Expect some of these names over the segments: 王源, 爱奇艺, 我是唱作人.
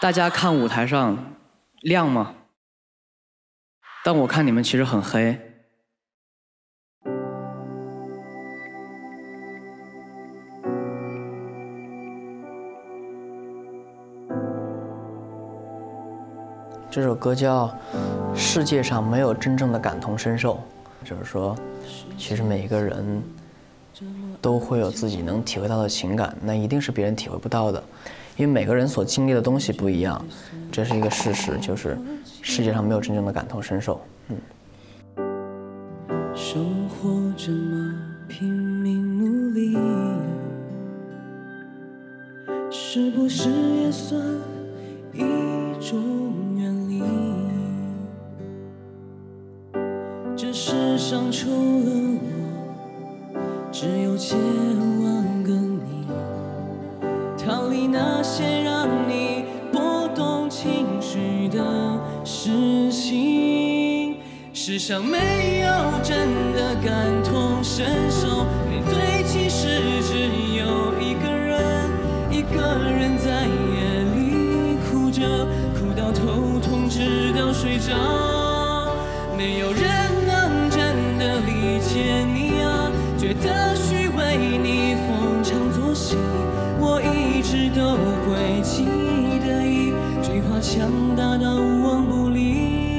大家看舞台上亮吗？但我看你们其实很黑。这首歌叫《世界上没有真正的感同身受》，就是说，其实每一个人都会有自己能体会到的情感，那一定是别人体会不到的。 因为每个人所经历的东西不一样，这是一个事实，就是世界上没有真正的感同身受。生活这么拼命努力，是不是也算一种远离？这世上除了我，只有千万个你。 逃离那些让你波动情绪的事情，世上没有真的感同身受，面对其实只有一个人，一个人在夜里哭着，哭到头痛，直到睡着，没有人能真的理解你啊，觉得虚伪，你逢场作戏。 我一直都会记得一句话，强大到无往不利。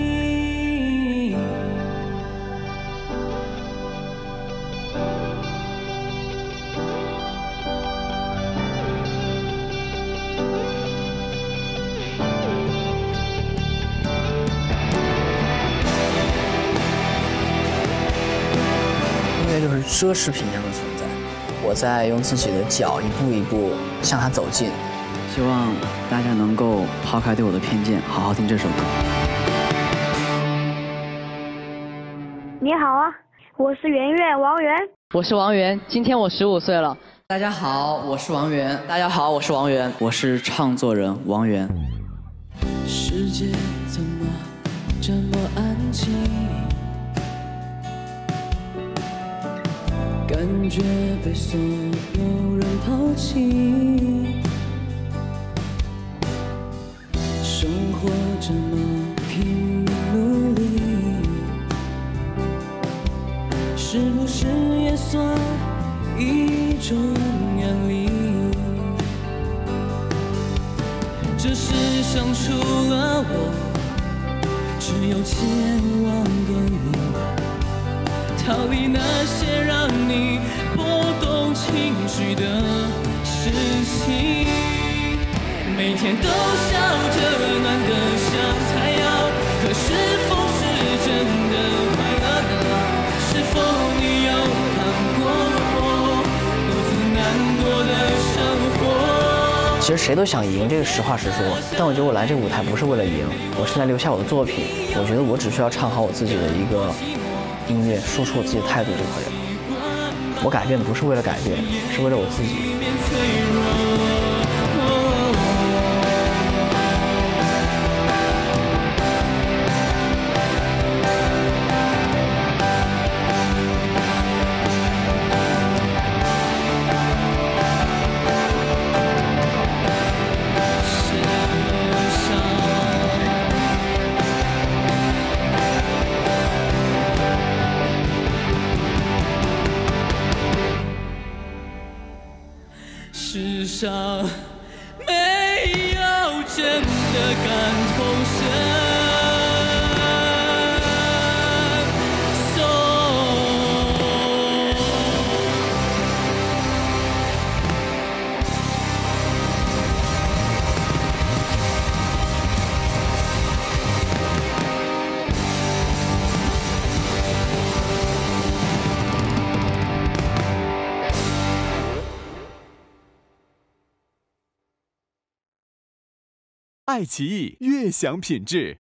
音乐就是奢侈品一样的存在。 我在用自己的脚一步一步向他走近，希望大家能够抛开对我的偏见，好好听这首歌。你好啊，我是圆圆王源。我是王源，今天我15岁了。大家好，我是王源。大家好，我是王源。我是唱作人王源。世界怎么这么安静？ 感觉被所有人抛弃，生活这么拼命努力，是不是也算一种远离？这世上除了我，只有千万个你。 逃离那些让你波动情绪的事情，每天都笑着暖得像太阳，可是风是真的快乐的吗？是否你有看过我独自难过的生活？其实谁都想赢，这个实话实说。但我觉得我来这个舞台不是为了赢，我是来留下我的作品。我觉得我只需要唱好我自己的一个。 音乐输出我自己的态度就可以了。我改变不是为了改变，是为了我自己。 爱奇艺乐享品质。